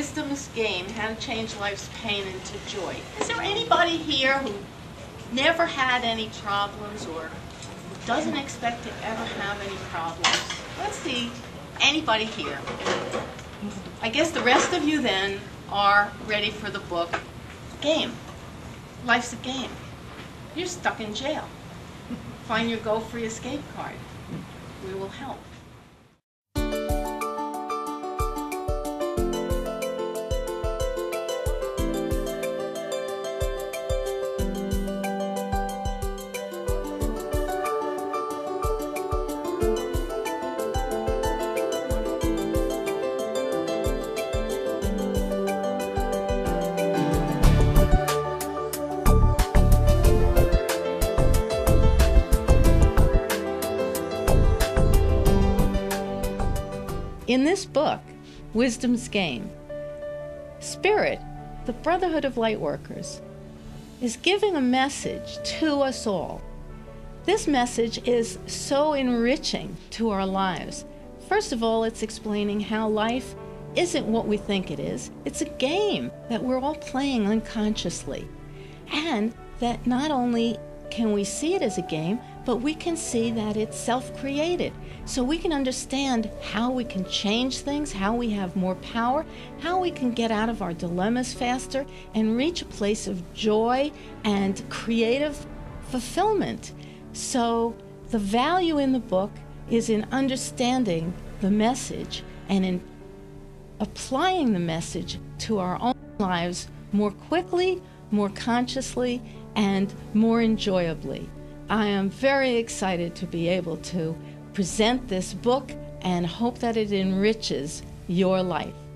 Wisdom's Game, How to Change Life's Pain into Joy. Is there anybody here who never had any problems or doesn't expect to ever have any problems? Let's see, anybody here? I guess the rest of you then are ready for the book Game. Life's a game. You're stuck in jail. Find your Go Free Escape card. We will help. In this book, Wisdom's Game, Spirit, the Brotherhood of Lightworkers, is giving a message to us all. This message is so enriching to our lives. First of all, it's explaining how life isn't what we think it is. It's a game that we're all playing unconsciously. And that not only can we see it as a game, but we can see that it's self-created. So we can understand how we can change things, how we have more power, how we can get out of our dilemmas faster and reach a place of joy and creative fulfillment. So the value in the book is in understanding the message and in applying the message to our own lives more quickly, more consciously, and more enjoyably. I am very excited to be able to present this book and hope that it enriches your life.